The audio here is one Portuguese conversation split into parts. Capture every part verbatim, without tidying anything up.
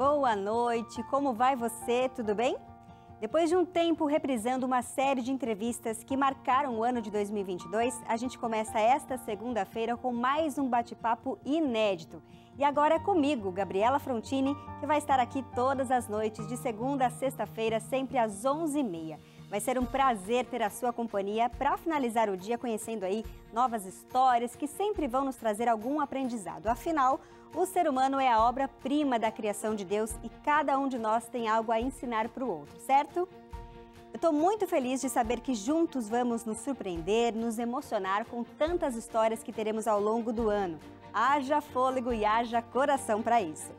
boa noite, como vai você, tudo bem? Depois de um tempo reprisando uma série de entrevistas que marcaram o ano de dois mil e vinte e dois, a gente começa esta segunda-feira com mais um bate-papo inédito. E agora é comigo, Gabriela Frontini, que vai estar aqui todas as noites, de segunda a sexta-feira, sempre às onze e meia. Vai ser um prazer ter a sua companhia para finalizar o dia conhecendo aí novas histórias que sempre vão nos trazer algum aprendizado. Afinal, o ser humano é a obra-prima da criação de Deus e cada um de nós tem algo a ensinar para o outro, certo? Eu estou muito feliz de saber que juntos vamos nos surpreender, nos emocionar com tantas histórias que teremos ao longo do ano. Haja fôlego e haja coração para isso.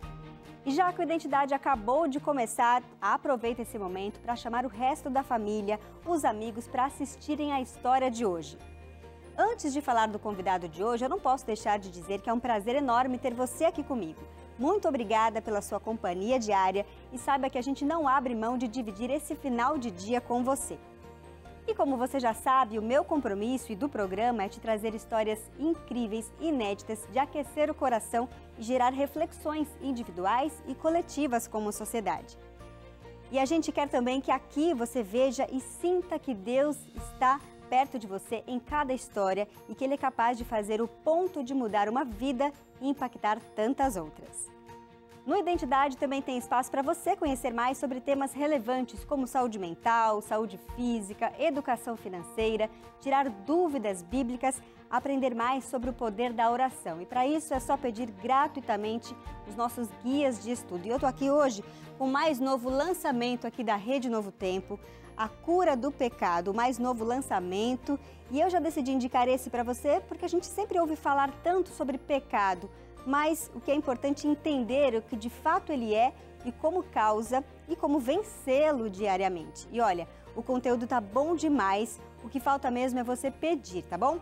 E já que a identidade acabou de começar, aproveita esse momento para chamar o resto da família, os amigos, para assistirem a história de hoje. Antes de falar do convidado de hoje, eu não posso deixar de dizer que é um prazer enorme ter você aqui comigo. Muito obrigada pela sua companhia diária e saiba que a gente não abre mão de dividir esse final de dia com você. E como você já sabe, o meu compromisso e do programa é te trazer histórias incríveis, inéditas, de aquecer o coração e gerar reflexões individuais e coletivas como sociedade. E a gente quer também que aqui você veja e sinta que Deus está perto de você em cada história e que Ele é capaz de fazer o ponto de mudar uma vida e impactar tantas outras. No Identidade também tem espaço para você conhecer mais sobre temas relevantes como saúde mental, saúde física, educação financeira, tirar dúvidas bíblicas, aprender mais sobre o poder da oração. E para isso é só pedir gratuitamente os nossos guias de estudo. E eu estou aqui hoje com o mais novo lançamento aqui da Rede Novo Tempo, A Cura do Pecado, o mais novo lançamento. E eu já decidi indicar esse para você porque a gente sempre ouve falar tanto sobre pecado, mas o que é importante entender o que de fato ele é e como causa e como vencê-lo diariamente. E olha, o conteúdo tá bom demais, o que falta mesmo é você pedir, tá bom?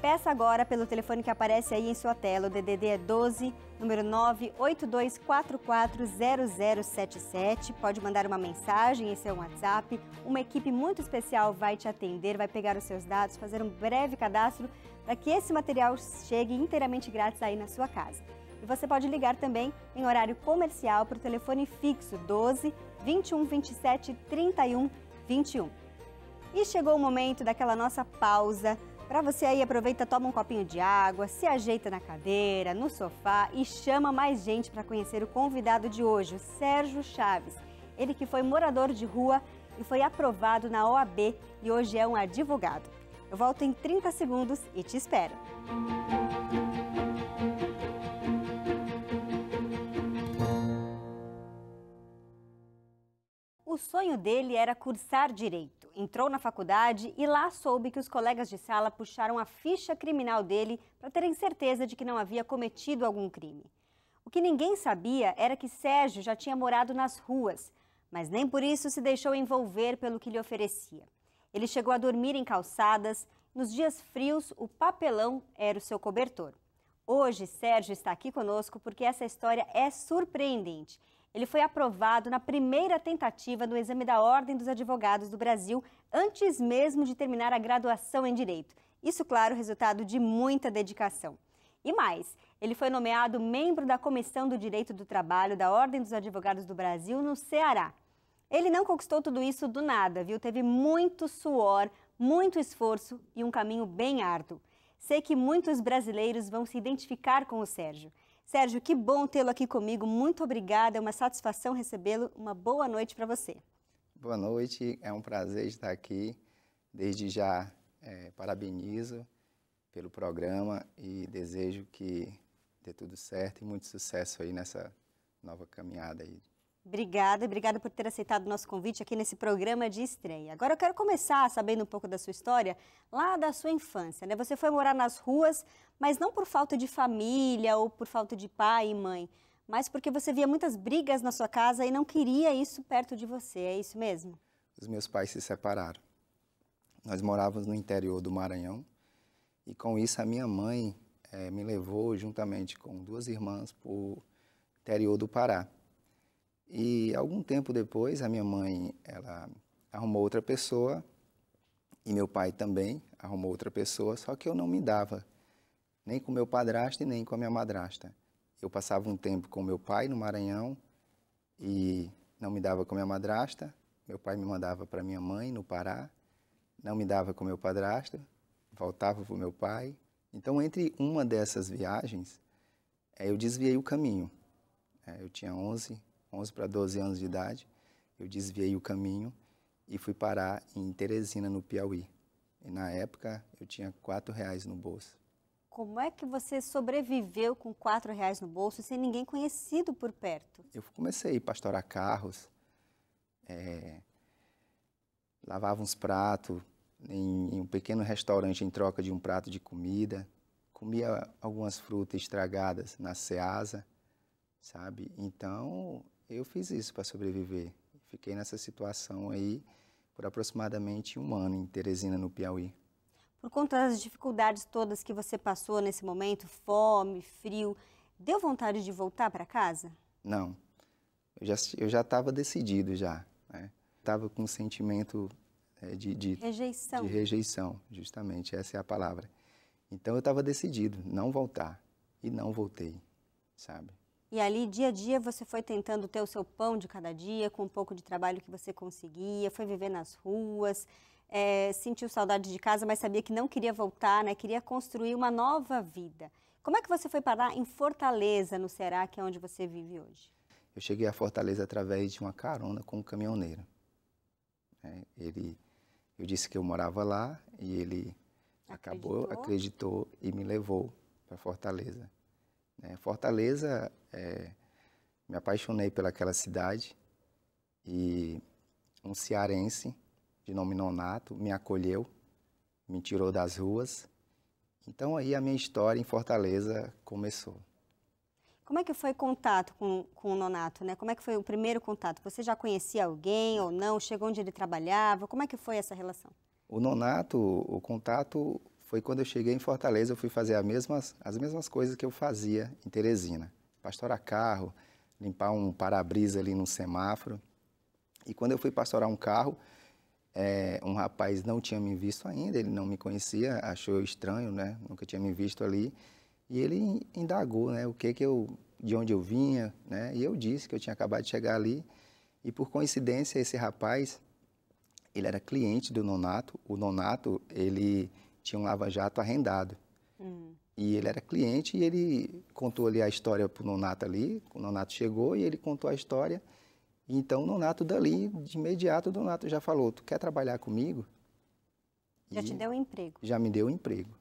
Peça agora pelo telefone que aparece aí em sua tela, o D D D é doze, número nove oito dois quatro quatro zero zero sete sete. Pode mandar uma mensagem, esse é um WhatsApp. Uma equipe muito especial vai te atender, vai pegar os seus dados, fazer um breve cadastro para que esse material chegue inteiramente grátis aí na sua casa. E você pode ligar também em horário comercial para o telefone fixo doze, vinte e um, vinte e sete, trinta e um, vinte e um. E chegou o momento daquela nossa pausa. Para você aí, aproveita, toma um copinho de água, se ajeita na cadeira, no sofá e chama mais gente para conhecer o convidado de hoje, o Sérgio Chaves. Ele que foi morador de rua e foi aprovado na O A B e hoje é um advogado. Eu volto em trinta segundos e te espero. O sonho dele era cursar direito. Entrou na faculdade e lá soube que os colegas de sala puxaram a ficha criminal dele para terem certeza de que não havia cometido algum crime. O que ninguém sabia era que Sérgio já tinha morado nas ruas, mas nem por isso se deixou envolver pelo que lhe oferecia. Ele chegou a dormir em calçadas, nos dias frios o papelão era o seu cobertor. Hoje Sérgio está aqui conosco porque essa história é surpreendente. Ele foi aprovado na primeira tentativa no exame da Ordem dos Advogados do Brasil, antes mesmo de terminar a graduação em Direito. Isso, claro, resultado de muita dedicação. E mais, ele foi nomeado membro da Comissão do Direito do Trabalho da Ordem dos Advogados do Brasil, no Ceará. Ele não conquistou tudo isso do nada, viu? Teve muito suor, muito esforço e um caminho bem árduo. Sei que muitos brasileiros vão se identificar com o Sérgio. Sérgio, que bom tê-lo aqui comigo, muito obrigada, é uma satisfação recebê-lo, uma boa noite para você. Boa noite, é um prazer estar aqui, desde já é, parabenizo pelo programa e desejo que dê tudo certo e muito sucesso aí nessa nova caminhada aí. Obrigada, obrigada por ter aceitado o nosso convite aqui nesse programa de estreia. Agora eu quero começar sabendo um pouco da sua história, lá da sua infância, né? Você foi morar nas ruas, mas não por falta de família ou por falta de pai e mãe, mas porque você via muitas brigas na sua casa e não queria isso perto de você, é isso mesmo? Os meus pais se separaram. Nós morávamos no interior do Maranhão e com isso a minha mãe eh, me levou juntamente com duas irmãs para o interior do Pará. E algum tempo depois, a minha mãe, ela arrumou outra pessoa e meu pai também arrumou outra pessoa, só que eu não me dava, nem com meu padrasto e nem com a minha madrasta. Eu passava um tempo com meu pai no Maranhão e não me dava com minha madrasta, meu pai me mandava para minha mãe no Pará, não me dava com meu padrasto, voltava para o meu pai. Então, entre uma dessas viagens, eu desviei o caminho. Eu tinha onze, onze para doze anos de idade, eu desviei o caminho e fui parar em Teresina, no Piauí. E na época, eu tinha quatro reais no bolso. Como é que você sobreviveu com quatro reais no bolso sem ninguém conhecido por perto? Eu comecei a pastorar carros, é, lavava uns pratos em, em um pequeno restaurante em troca de um prato de comida, comia algumas frutas estragadas na ceasa, sabe? Então, eu fiz isso para sobreviver. Fiquei nessa situação aí por aproximadamente um ano em Teresina, no Piauí. Por conta das dificuldades todas que você passou nesse momento, fome, frio, deu vontade de voltar para casa? Não, eu já estava decidido já, né? Estava com um sentimento é, de, de, rejeição. de rejeição, justamente, essa é a palavra. Então eu estava decidido não voltar e não voltei, sabe? E ali, dia a dia, você foi tentando ter o seu pão de cada dia, com um pouco de trabalho que você conseguia, foi viver nas ruas, é, sentiu saudade de casa, mas sabia que não queria voltar, né? Queria construir uma nova vida. Como é que você foi parar em Fortaleza, no Ceará, que é onde você vive hoje? Eu cheguei a Fortaleza através de uma carona com um caminhoneiro. É, ele, eu disse que eu morava lá e ele acreditou. acabou, acreditou e me levou para Fortaleza. Fortaleza, é, me apaixonei pelaquela cidade e um cearense de nome Nonato me acolheu, me tirou das ruas. Então aí a minha história em Fortaleza começou. Como é que foi o contato com, com o Nonato, né? Como é que foi o primeiro contato? Você já conhecia alguém ou não? Chegou onde ele trabalhava? Como é que foi essa relação? O Nonato, o contato... Foi quando eu cheguei em Fortaleza, eu fui fazer as mesmas, as mesmas coisas que eu fazia em Teresina. Pastorar carro, limpar um para-brisa ali num semáforo. E quando eu fui pastorar um carro, é, um rapaz não tinha me visto ainda, ele não me conhecia, achou estranho, né? Nunca tinha me visto ali. E ele indagou, né? O que que eu, de onde eu vinha, né? E eu disse que eu tinha acabado de chegar ali. E por coincidência, esse rapaz, ele era cliente do Nonato. O Nonato, ele... tinha um lava-jato arrendado. Hum. E ele era cliente e ele contou ali a história para o Nonato ali. O Nonato chegou e ele contou a história. Então, o Nonato dali, de imediato, o Nonato já falou, tu quer trabalhar comigo? Já e te deu um emprego. Já me deu um emprego.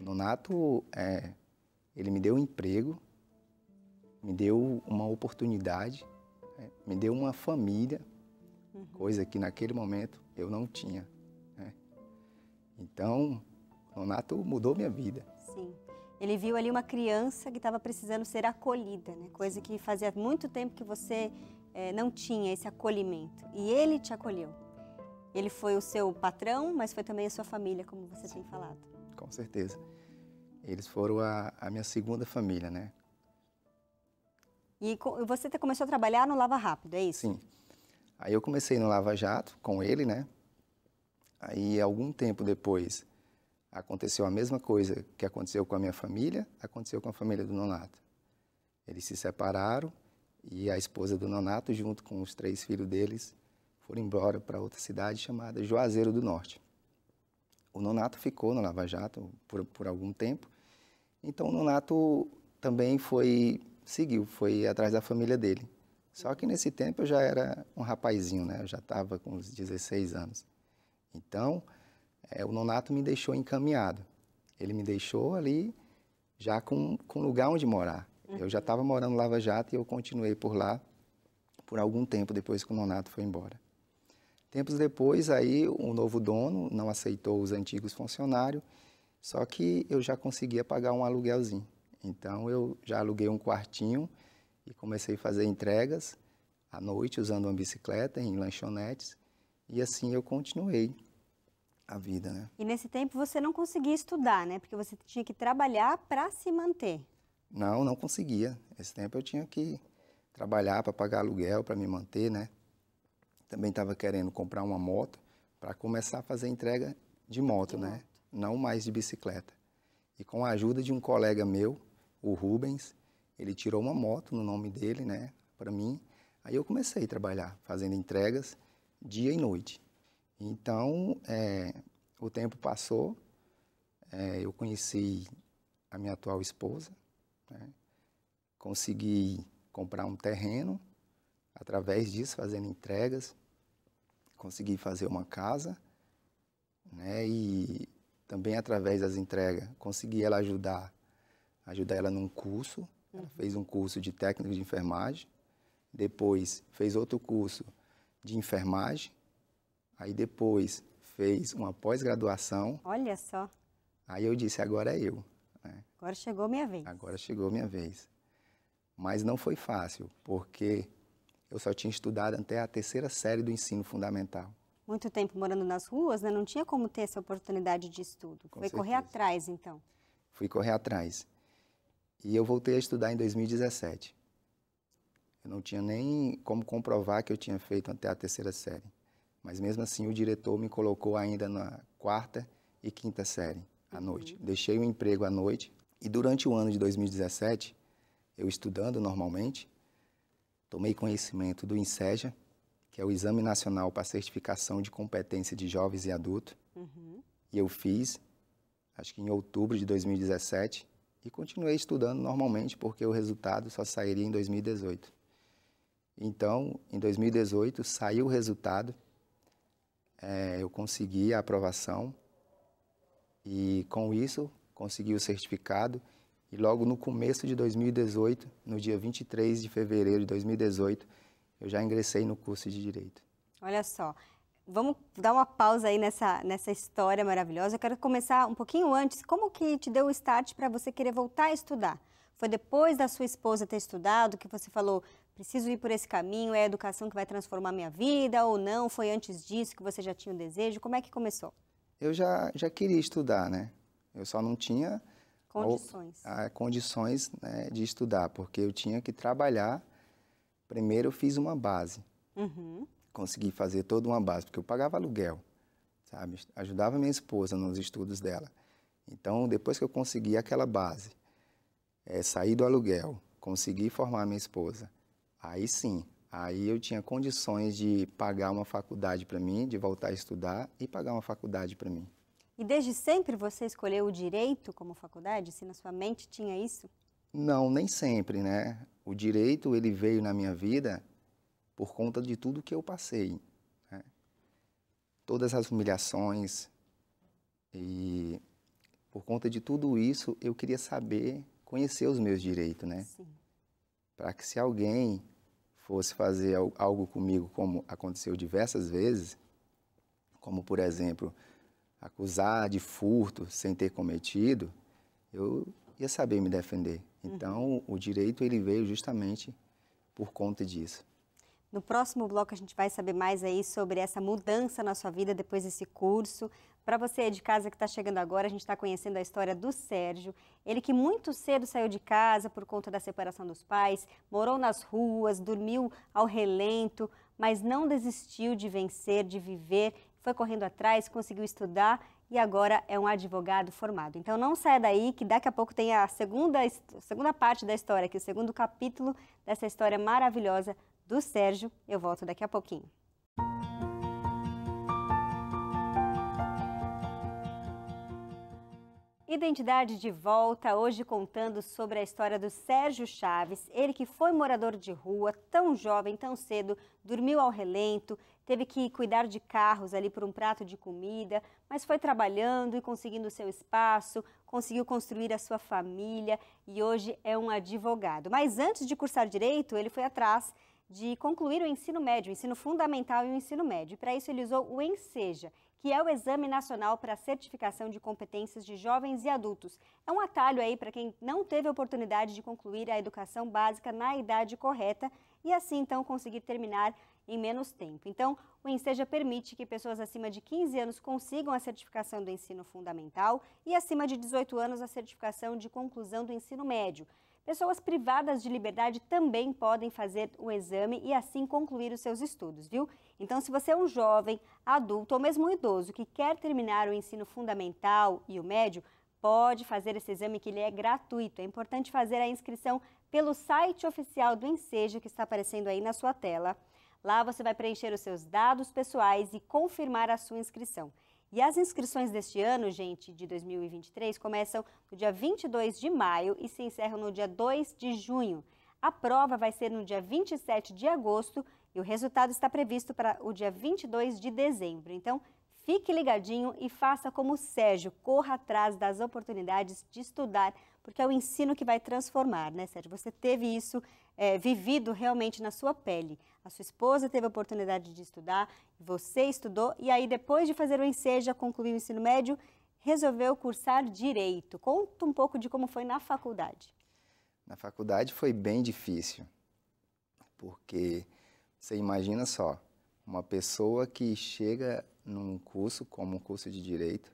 O Nonato, é, ele me deu um emprego, me deu uma oportunidade, é, me deu uma família, uhum. Coisa que naquele momento eu não tinha. Então, o Nonato mudou minha vida. Sim. Ele viu ali uma criança que estava precisando ser acolhida, né? Coisa que fazia muito tempo que você eh, não tinha esse acolhimento. E ele te acolheu. Ele foi o seu patrão, mas foi também a sua família, como você Sim. tem falado. Com certeza. Eles foram a, a minha segunda família, né? E você começou a trabalhar no Lava Rápido, é isso? Sim. Aí eu comecei no Lava Jato com ele, né? Aí, algum tempo depois, aconteceu a mesma coisa que aconteceu com a minha família, aconteceu com a família do Nonato. Eles se separaram e a esposa do Nonato, junto com os três filhos deles, foram embora para outra cidade chamada Juazeiro do Norte. O Nonato ficou no Lava Jato por, por algum tempo, então o Nonato também foi, seguiu, foi atrás da família dele. Só que nesse tempo eu já era um rapazinho, né? Eu já estava com uns dezesseis anos. Então, é, o Nonato me deixou encaminhado. Ele me deixou ali já com, com lugar onde morar. Uhum. Eu já estava morando no Lava Jato e eu continuei por lá por algum tempo depois que o Nonato foi embora. Tempos depois, aí, o novo dono não aceitou os antigos funcionários, só que eu já conseguia pagar um aluguelzinho. Então, eu já aluguei um quartinho e comecei a fazer entregas à noite, usando uma bicicleta em lanchonetes. E assim eu continuei a vida, né? E nesse tempo você não conseguia estudar, né? Porque você tinha que trabalhar para se manter. Não, não conseguia. Nesse tempo eu tinha que trabalhar para pagar aluguel, para me manter, né? Também estava querendo comprar uma moto para começar a fazer entrega de moto, de né? Moto. Não mais de bicicleta. E com a ajuda de um colega meu, o Rubens, ele tirou uma moto no nome dele, né? Para mim. Aí eu comecei a trabalhar fazendo entregas dia e noite. Então, é, o tempo passou, é, eu conheci a minha atual esposa, né? Consegui comprar um terreno, através disso, fazendo entregas, consegui fazer uma casa, né? E também através das entregas, consegui ela ajudar, ajudar ela num curso. Ela fez um curso de técnico de enfermagem, depois fez outro curso de enfermagem, aí depois fez uma pós-graduação. Olha só. Aí eu disse, agora é eu. Né? Agora chegou minha vez. Agora chegou minha vez. Mas não foi fácil, porque eu só tinha estudado até a terceira série do ensino fundamental. Muito tempo morando nas ruas, né? Não tinha como ter essa oportunidade de estudo. Com Foi certeza. Correr atrás, então. Fui correr atrás. E eu voltei a estudar em dois mil e dezessete. Eu não tinha nem como comprovar que eu tinha feito até a terceira série. Mas mesmo assim, o diretor me colocou ainda na quarta e quinta série, à uhum. noite. Deixei o emprego à noite. E durante o ano de dois mil e dezessete, eu estudando normalmente, tomei conhecimento do ENCCEJA, que é o Exame Nacional para Certificação de Competência de Jovens e Adultos. Uhum. E eu fiz, acho que em outubro de dois mil e dezessete, e continuei estudando normalmente, porque o resultado só sairia em dois mil e dezoito. Então, em dois mil e dezoito, saiu o resultado, é, eu consegui a aprovação, e com isso, consegui o certificado, e logo no começo de dois mil e dezoito, no dia vinte e três de fevereiro de dois mil e dezoito, eu já ingressei no curso de Direito. Olha só, vamos dar uma pausa aí nessa, nessa história maravilhosa. Eu quero começar um pouquinho antes. Como que te deu o start para você querer voltar a estudar? Foi depois da sua esposa ter estudado que você falou, preciso ir por esse caminho, é a educação que vai transformar minha vida ou não? Foi antes disso que você já tinha o desejo? Como é que começou? Eu já, já queria estudar, né? Eu só não tinha... Condições. A, a condições, né, de estudar, porque eu tinha que trabalhar. Primeiro eu fiz uma base, uhum. consegui fazer toda uma base, porque eu pagava aluguel, sabe? Ajudava minha esposa nos estudos dela. Então, depois que eu consegui aquela base, é, saí do aluguel, consegui formar minha esposa, aí sim, aí eu tinha condições de pagar uma faculdade para mim, de voltar a estudar e pagar uma faculdade para mim. E desde sempre você escolheu o direito como faculdade? Se na sua mente tinha isso? Não, nem sempre, né? O direito, ele veio na minha vida por conta de tudo que eu passei. Né? Todas as humilhações e por conta de tudo isso, eu queria saber, conhecer os meus direitos, né? Sim. Para que se alguém fosse fazer algo comigo, como aconteceu diversas vezes, como, por exemplo, acusar de furto sem ter cometido, eu ia saber me defender. Então, o direito, ele veio justamente por conta disso. No próximo bloco, a gente vai saber mais aí sobre essa mudança na sua vida depois desse curso. Para você de casa que está chegando agora, a gente está conhecendo a história do Sérgio. Ele que muito cedo saiu de casa por conta da separação dos pais, morou nas ruas, dormiu ao relento, mas não desistiu de vencer, de viver. Foi correndo atrás, conseguiu estudar e agora é um advogado formado. Então não saia daí que daqui a pouco tem a segunda, segunda parte da história, que é o segundo capítulo dessa história maravilhosa do Sérgio. Eu volto daqui a pouquinho. Identidade de volta, hoje contando sobre a história do Sérgio Chaves, ele que foi morador de rua, tão jovem, tão cedo, dormiu ao relento, teve que cuidar de carros ali por um prato de comida, mas foi trabalhando e conseguindo o seu espaço, conseguiu construir a sua família e hoje é um advogado. Mas antes de cursar Direito, ele foi atrás de concluir o ensino médio, o ensino fundamental e o ensino médio. Para isso ele usou o ENCCEJA, que é o Exame Nacional para a Certificação de Competências de Jovens e Adultos. É um atalho aí para quem não teve a oportunidade de concluir a educação básica na idade correta e assim então conseguir terminar em menos tempo. Então, o ENCCEJA permite que pessoas acima de quinze anos consigam a certificação do ensino fundamental e acima de dezoito anos a certificação de conclusão do ensino médio. Pessoas privadas de liberdade também podem fazer o exame e assim concluir os seus estudos, viu? Então, se você é um jovem, adulto ou mesmo um idoso que quer terminar o ensino fundamental e o médio, pode fazer esse exame, que ele é gratuito. É importante fazer a inscrição pelo site oficial do ENCCEJA, que está aparecendo aí na sua tela. Lá você vai preencher os seus dados pessoais e confirmar a sua inscrição. E as inscrições deste ano, gente, de dois mil e vinte e três, começam no dia vinte e dois de maio e se encerram no dia dois de junho. A prova vai ser no dia vinte e sete de agosto e o resultado está previsto para o dia vinte e dois de dezembro. Então, fique ligadinho e faça como o Sérgio, corra atrás das oportunidades de estudar, porque é o ensino que vai transformar, né, Sérgio? Você teve isso é, vivido realmente na sua pele. A sua esposa teve a oportunidade de estudar, você estudou, e aí depois de fazer o ENCCEJA, concluiu o ensino médio, resolveu cursar Direito. Conta um pouco de como foi na faculdade. Na faculdade foi bem difícil, porque você imagina só, uma pessoa que chega num curso como um curso de Direito,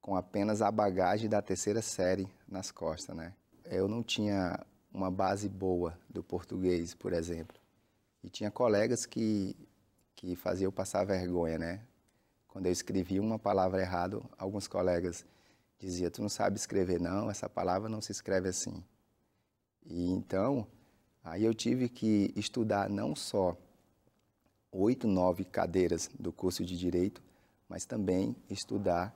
com apenas a bagagem da terceira série nas costas, né? Eu não tinha uma base boa do português, por exemplo. E tinha colegas que, que faziam passar vergonha, né? Quando eu escrevia uma palavra errada, alguns colegas diziam, tu não sabe escrever não, essa palavra não se escreve assim. E então, aí eu tive que estudar não só oito, nove cadeiras do curso de Direito, mas também estudar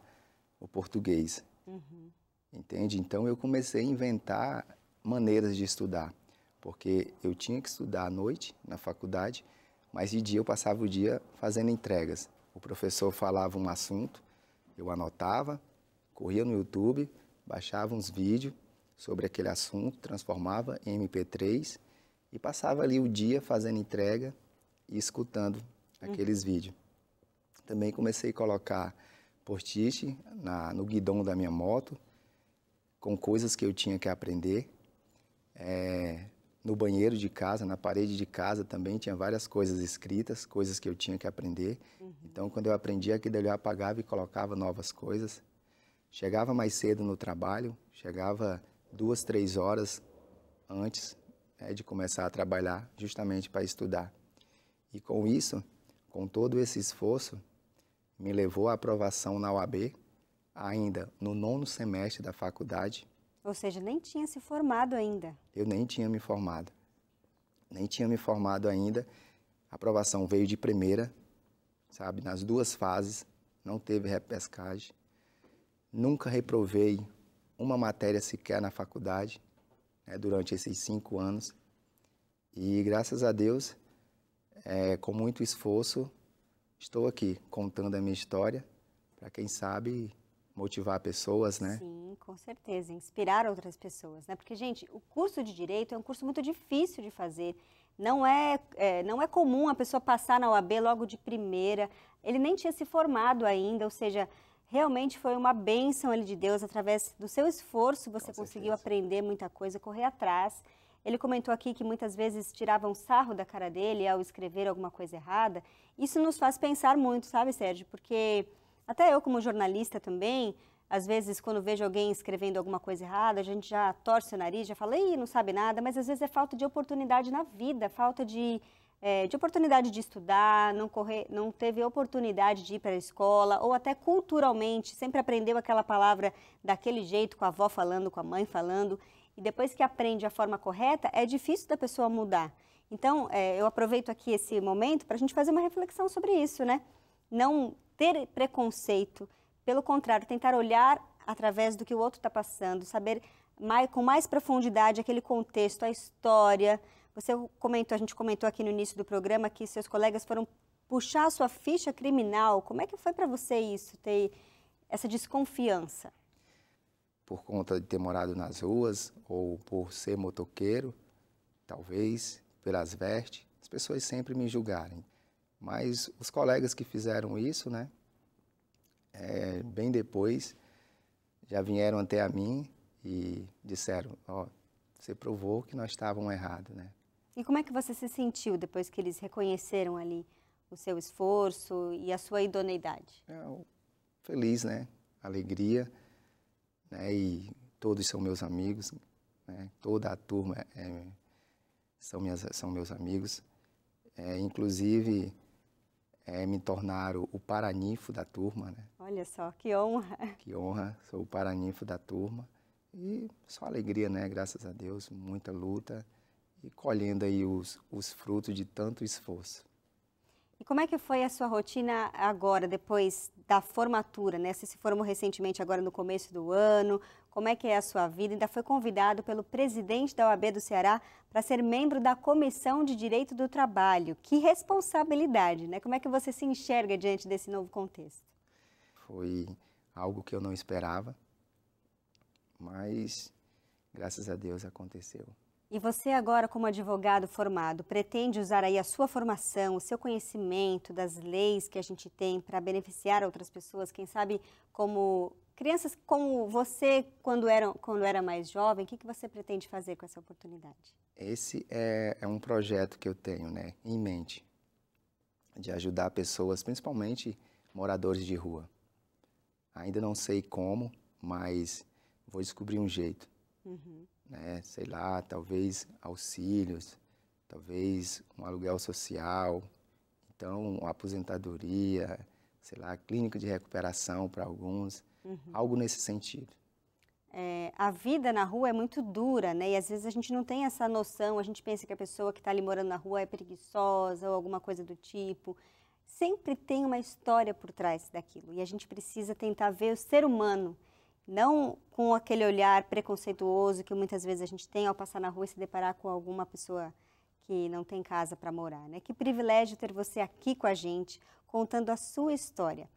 o português, uhum. Entende? Então eu comecei a inventar maneiras de estudar, porque eu tinha que estudar à noite na faculdade, mas de dia eu passava o dia fazendo entregas. O professor falava um assunto, eu anotava, corria no YouTube, baixava uns vídeos sobre aquele assunto, transformava em M P três e passava ali o dia fazendo entrega e escutando aqueles uhum. vídeos. Também comecei a colocar post-it no guidão da minha moto, com coisas que eu tinha que aprender. É, no banheiro de casa, na parede de casa também tinha várias coisas escritas, coisas que eu tinha que aprender. Uhum. Então, quando eu aprendia aquilo, eu apagava e colocava novas coisas. Chegava mais cedo no trabalho, chegava duas, três horas antes, né, de começar a trabalhar, justamente para estudar. E com isso, com todo esse esforço, me levou à aprovação na O A B, ainda no nono semestre da faculdade. Ou seja, nem tinha se formado ainda. Eu nem tinha me formado. Nem tinha me formado ainda. A aprovação veio de primeira, sabe, nas duas fases, não teve repescagem. Nunca reprovei uma matéria sequer na faculdade, né, durante esses cinco anos. E graças a Deus, é, com muito esforço, estou aqui contando a minha história para, quem sabe, motivar pessoas, né? Sim, com certeza, inspirar outras pessoas, né? Porque, gente, o curso de Direito é um curso muito difícil de fazer. Não é, é, não é comum a pessoa passar na O A B logo de primeira. Ele nem tinha se formado ainda, ou seja, realmente foi uma bênção ali de Deus. Através do seu esforço, você conseguiu aprender muita coisa, correr atrás. Ele comentou aqui que muitas vezes tiravam sarro da cara dele ao escrever alguma coisa errada. Isso nos faz pensar muito, sabe, Sérgio? Porque até eu, como jornalista também, às vezes quando vejo alguém escrevendo alguma coisa errada, a gente já torce o nariz, já fala, ih, não sabe nada, mas às vezes é falta de oportunidade na vida, falta de, é, de oportunidade de estudar, não, correr, não teve oportunidade de ir para a escola, ou até culturalmente, sempre aprendeu aquela palavra daquele jeito, com a avó falando, com a mãe falando. E depois que aprende a forma correta, é difícil da pessoa mudar. Então, é, eu aproveito aqui esse momento para a gente fazer uma reflexão sobre isso, né? Não ter preconceito, pelo contrário, tentar olhar através do que o outro está passando, saber mais, com mais profundidade aquele contexto, a história. Você comentou, a gente comentou aqui no início do programa que seus colegas foram puxar a sua ficha criminal. Como é que foi para você isso, ter essa desconfiança? Por conta de ter morado nas ruas, ou por ser motoqueiro, talvez, pelas vestes, as pessoas sempre me julgarem. Mas os colegas que fizeram isso, né, é, bem depois, já vieram até a mim e disseram, ó, você provou que nós estávamos errados, né? E como é que você se sentiu depois que eles reconheceram ali o seu esforço e a sua idoneidade? É, feliz, né? Alegria. Né, e todos são meus amigos, né, toda a turma é, são, minhas, são meus amigos. É, inclusive, é, me tornaram o paranifo da turma, né? Olha só, que honra. Que honra, sou o paraninfo da turma e só alegria, né? Graças a Deus, muita luta e colhendo aí os, os frutos de tanto esforço. E como é que foi a sua rotina agora, depois da formatura, né? Você se formou recentemente agora no começo do ano, como é que é a sua vida? Ainda foi convidado pelo presidente da O A B do Ceará para ser membro da Comissão de Direito do Trabalho. Que responsabilidade, né? Como é que você se enxerga diante desse novo contexto? Foi algo que eu não esperava, mas graças a Deus aconteceu. E você agora, como advogado formado, pretende usar aí a sua formação, o seu conhecimento das leis que a gente tem para beneficiar outras pessoas, quem sabe como crianças como você, quando era, quando era mais jovem, o que, que você pretende fazer com essa oportunidade? Esse é, é um projeto que eu tenho, né, em mente, de ajudar pessoas, principalmente moradores de rua. Ainda não sei como, mas vou descobrir um jeito. Uhum. Né? Sei lá, talvez auxílios, talvez um aluguel social, então uma aposentadoria, sei lá, clínica de recuperação para alguns, uhum. algo nesse sentido. É, a vida na rua é muito dura, né? E às vezes a gente não tem essa noção, a gente pensa que a pessoa que está ali morando na rua é preguiçosa ou alguma coisa do tipo. Sempre tem uma história por trás daquilo e a gente precisa tentar ver o ser humano, não com aquele olhar preconceituoso que muitas vezes a gente tem ao passar na rua e se deparar com alguma pessoa que não tem casa para morar, né? Que privilégio ter você aqui com a gente, contando a sua história.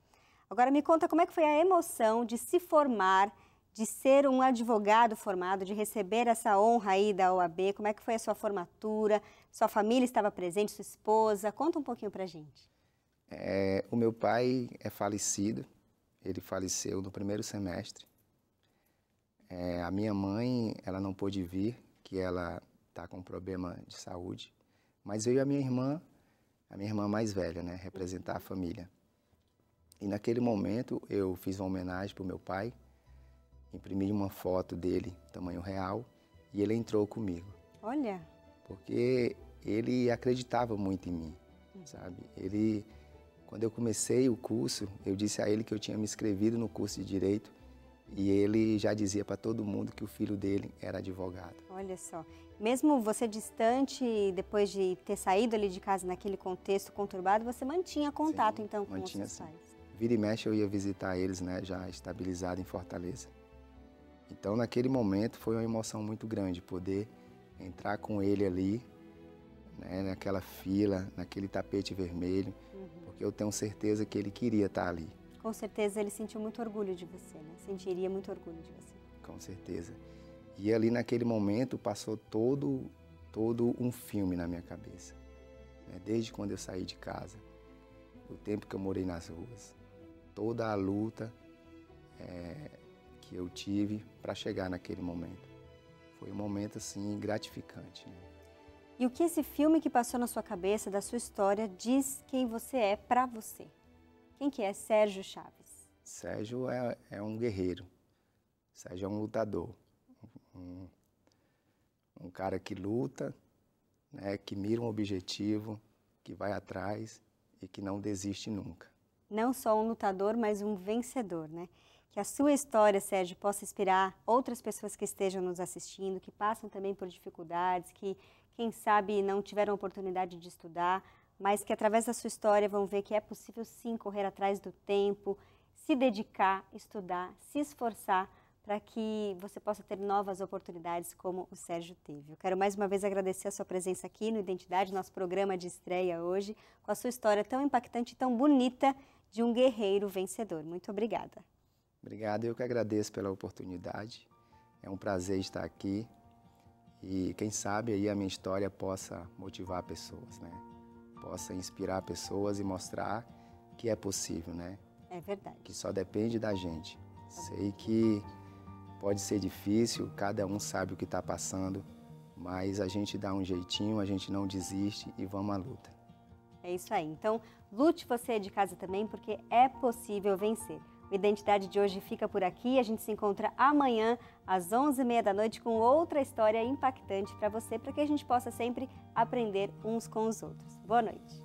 Agora me conta como é que foi a emoção de se formar, de ser um advogado formado, de receber essa honra aí da O A B, como é que foi a sua formatura, sua família estava presente, sua esposa, conta um pouquinho pra gente. É, o meu pai é falecido, ele faleceu no primeiro semestre. É, a minha mãe, ela não pôde vir, que ela está com problema de saúde, mas veio a minha irmã, a minha irmã mais velha, né, representar a família. E naquele momento eu fiz uma homenagem para o meu pai, imprimi uma foto dele, tamanho real, e ele entrou comigo. Olha! Porque ele acreditava muito em mim, sabe? Ele, quando eu comecei o curso, eu disse a ele que eu tinha me inscrevido no curso de Direito, e ele já dizia para todo mundo que o filho dele era advogado. Olha só, mesmo você distante, depois de ter saído ali de casa naquele contexto conturbado, você mantinha contato, sim, então, com os seus pais? Vira e mexe eu ia visitar eles, né, já estabilizado em Fortaleza. Então, naquele momento, foi uma emoção muito grande poder entrar com ele ali, né, naquela fila, naquele tapete vermelho, uhum. porque eu tenho certeza que ele queria estar ali. Com certeza ele sentiu muito orgulho de você, né? Sentiria muito orgulho de você. Com certeza. E ali naquele momento passou todo, todo um filme na minha cabeça. Né? Desde quando eu saí de casa, o tempo que eu morei nas ruas, toda a luta é, que eu tive para chegar naquele momento. Foi um momento, assim, gratificante. Né? E o que esse filme que passou na sua cabeça, da sua história, diz quem você é para você? Quem que é Sérgio Chaves? Sérgio é, é um guerreiro, Sérgio é um lutador, um, um cara que luta, né, que mira um objetivo, que vai atrás e que não desiste nunca. Não só um lutador, mas um vencedor, né? Que a sua história, Sérgio, possa inspirar outras pessoas que estejam nos assistindo, que passam também por dificuldades, que quem sabe não tiveram oportunidade de estudar, mas que através da sua história vão ver que é possível sim correr atrás do tempo, se dedicar, estudar, se esforçar para que você possa ter novas oportunidades como o Sérgio teve. Eu quero mais uma vez agradecer a sua presença aqui no Identidade, nosso programa de estreia hoje, com a sua história tão impactante e tão bonita de um guerreiro vencedor. Muito obrigada. Obrigado, eu que agradeço pela oportunidade. É um prazer estar aqui e quem sabe aí a minha história possa motivar pessoas, né? Possa inspirar pessoas e mostrar que é possível, né? É verdade. Que só depende da gente. Sei que pode ser difícil, cada um sabe o que está passando, mas a gente dá um jeitinho, a gente não desiste e vamos à luta. É isso aí. Então, lute você de casa também, porque é possível vencer. O Identidade de hoje fica por aqui. A gente se encontra amanhã às onze e meia da noite com outra história impactante para você, para que a gente possa sempre aprender uns com os outros. Boa noite.